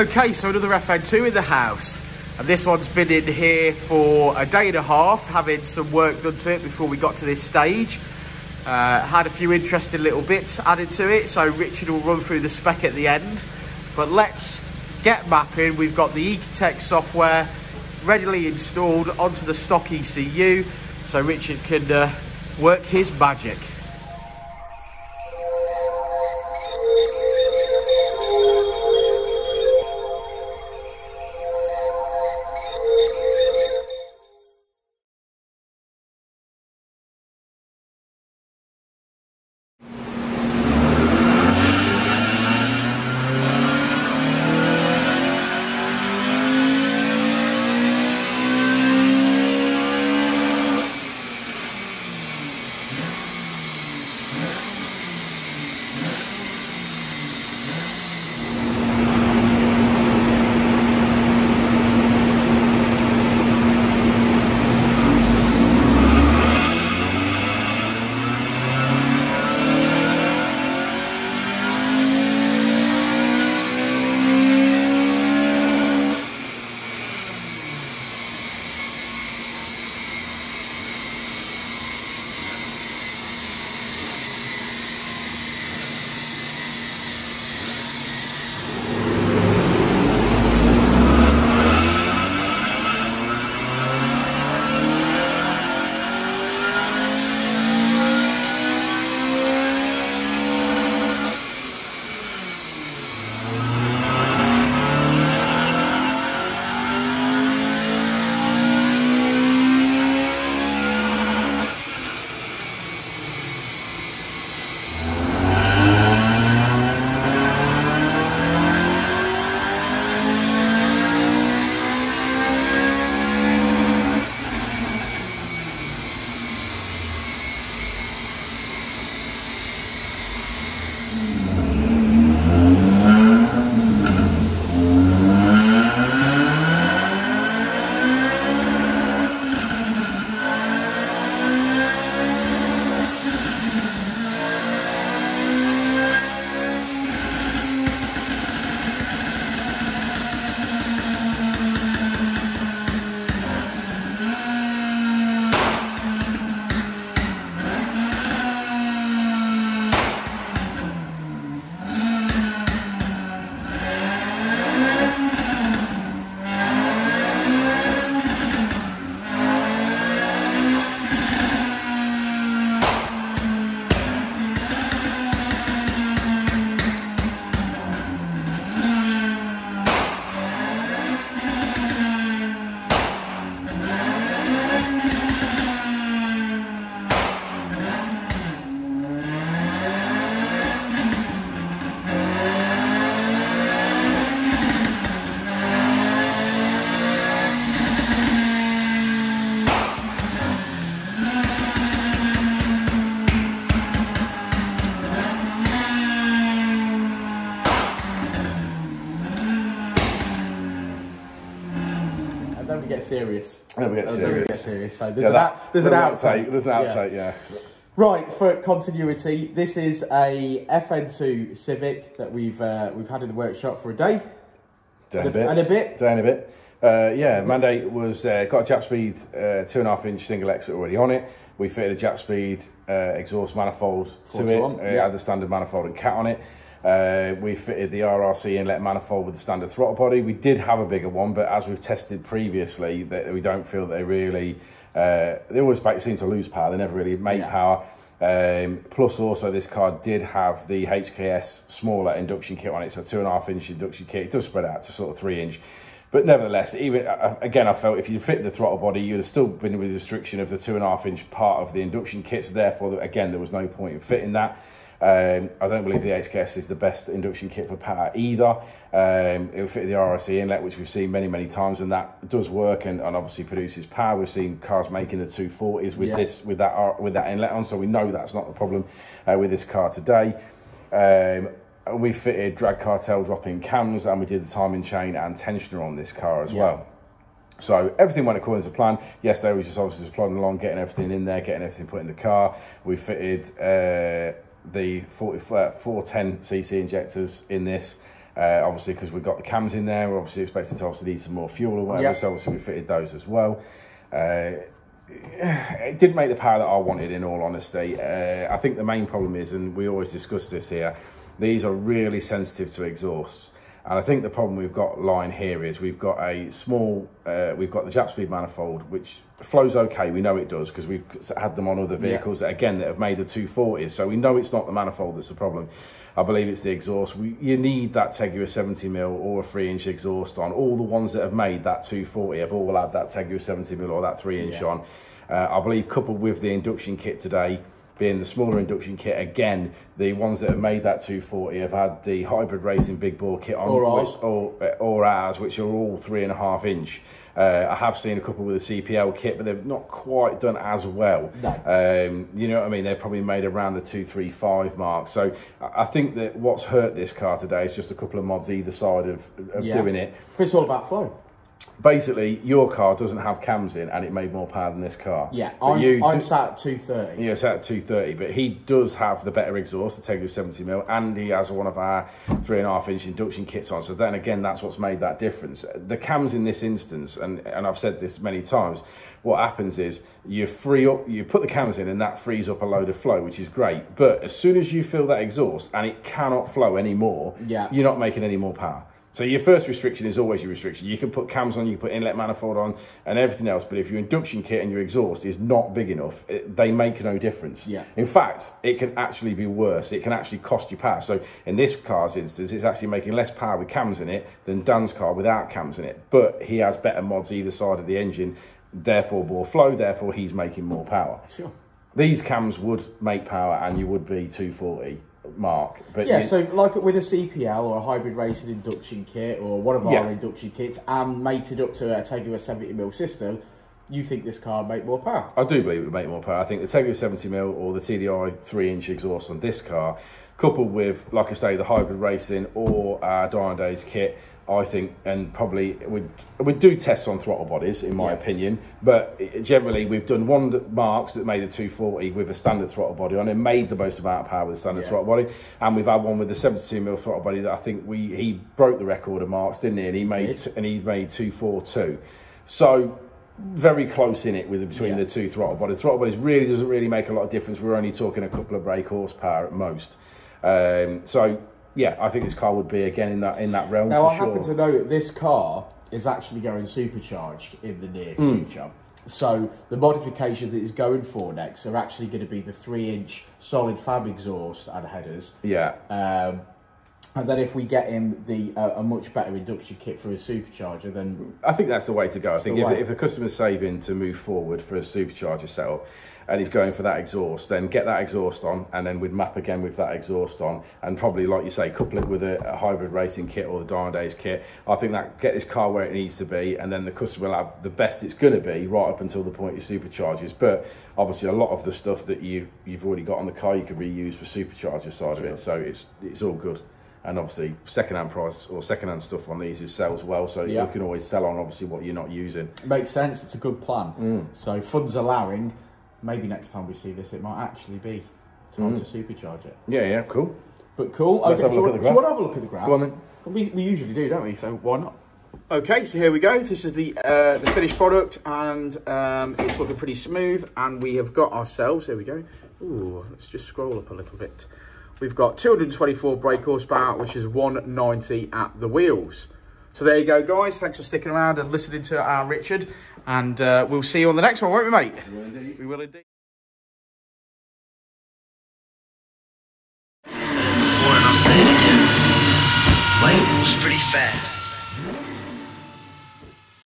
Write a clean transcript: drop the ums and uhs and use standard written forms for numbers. Okay, so another FN2 in the house. And this one's been in here for a day and a half, having some work done to it before we got to this stage. Had a few interesting little bits added to it, so Richard will run through the spec at the end. But let's get mapping. We've got the Ecutek software readily installed onto the stock ECU, so Richard can work his magic. Serious. Then we get serious. So there's, yeah, there's an outtake. Yeah. Right, for continuity, this is a FN2 Civic that we've had in the workshop for a day. Day and a bit. Yeah, mandate was got a JapSpeed 2.5-inch single exit already on it. We fitted a JapSpeed exhaust manifold to it. It had the standard manifold and cat on it. We fitted the RRC inlet manifold with the standard throttle body. We did have a bigger one, but as we've tested previously, that we don't feel they really, they always seem to lose power. They never really make power. Plus also this car did have the HKS smaller induction kit on it, so 2.5-inch induction kit. It does spread out to sort of 3-inch. But nevertheless, even again, I felt if you fit the throttle body, you'd have still been with the restriction of the 2.5-inch part of the induction kit. So therefore, again, there was no point in fitting that. I don't believe the HKS is the best induction kit for power either. It will fit the RRC inlet, which we've seen many times, and that does work and obviously produces power. We've seen cars making the 240s with this with that inlet on, so we know that's not the problem with this car today. We fitted Drag Cartel drop-in cams, and we did the timing chain and tensioner on this car as well. So everything went according to plan. Yesterday we just obviously just plodding along, getting everything in there, getting everything put in the car. We fitted the 410cc injectors in this, obviously because we've got the cams in there, we're obviously expecting to obviously need some more fuel or whatever, so obviously we fitted those as well. It did make the power that I wanted, in all honesty. I think the main problem is, and we always discuss this here, these are really sensitive to exhausts. And I think the problem we've got lying here is we've got a small, we've got the JapSpeed manifold, which flows okay. We know it does because we've had them on other vehicles that, again, that have made the 240s. So we know it's not the manifold that's the problem. I believe it's the exhaust. You need that Tegua 70mm or a 3-inch exhaust on. All the ones that have made that 240 have all had that Tegua 70mm or that 3-inch on. I believe coupled with the induction kit today, being the smaller induction kit, again, the ones that have made that 240 have had the Hybrid Racing big bore kit on, or ours, which are all 3.5 inch. I have seen a couple with a CPL kit, but they've not quite done as well. You know what I mean? They're probably made around the 235 mark. So I think that what's hurt this car today is just a couple of mods either side of doing it. It's all about flow. Basically, your car doesn't have cams in, and it made more power than this car. Yeah, I'm sat at 230. Yeah, sat at 230, but he does have the better exhaust, the Tegua 70mm, and he has one of our 3.5-inch induction kits on. So then again, that's what's made that difference. The cams in this instance, and I've said this many times, what happens is you free up, you put the cams in, and that frees up a load of flow, which is great. But as soon as you fill that exhaust and it cannot flow anymore, you're not making any more power. So your first restriction is always your restriction. You can put cams on, you can put inlet manifold on and everything else, but if your induction kit and your exhaust is not big enough, they make no difference. In fact, it can actually be worse. It can actually cost you power. So in this car's instance, it's actually making less power with cams in it than Dan's car without cams in it. But he has better mods either side of the engine, therefore more flow, therefore he's making more power. These cams would make power and you would be 240. Mark, but so like with a CPL or a Hybrid Racing induction kit or one of our induction kits and mated up to a Tegua 70mm system, you think this car would make more power? I do believe it would make more power. I think the Tegua 70mm or the TDI 3-inch exhaust on this car, coupled with, like I say, the Hybrid Racing or our Dynodaze kit, I think, and probably would do tests on throttle bodies, in my opinion. But generally, we've done one that marks that made a 240 with a standard throttle body on and made the most amount of power with a standard throttle body. And we've had one with a 72mm throttle body that I think he broke the record of marks, didn't he? And he made 242. So very close in it with between the two throttle bodies. Throttle bodies really doesn't really make a lot of difference. We're only talking a couple of brake horsepower at most. So yeah, I think this car would be again in that realm. Now, for sure. I happen to know that this car is actually going supercharged in the near future. So the modifications that it's going for next are actually going to be the 3-inch Solid Fab exhaust and headers. And then if we get him a much better induction kit for a supercharger, then I think that's the way to go. I think if the customer's saving to move forward for a supercharger setup, and he's going for that exhaust, then get that exhaust on, and then we'd map again with that exhaust on, and probably, like you say, couple it with a Hybrid Racing kit or the Dynodaze kit. I think that get this car where it needs to be, and then the customer will have the best it's going to be right up until the point it supercharges. But obviously, a lot of the stuff that you've already got on the car, you could reuse for supercharger side of it. So it's all good. And obviously, second-hand price or second-hand stuff on these sells well, so you can always sell on obviously what you're not using. It makes sense. It's a good plan. So funds allowing, maybe next time we see this, it might actually be time to supercharge it. Yeah, cool. But cool. Let's have a look at the graph. Do you want to have a look at the graph? Go on, then. We usually do, don't we? So why not? Okay, so here we go. This is the finished product, and it's looking pretty smooth. And we have got ourselves. Here we go. Ooh, let's just scroll up a little bit. We've got 224 brake horsepower, which is 190 at the wheels. So there you go, guys. Thanks for sticking around and listening to our Richard. And we'll see you on the next one, won't we, mate? We will indeed. We will indeed. I've said it before and I'll say it again. Life moves pretty fast.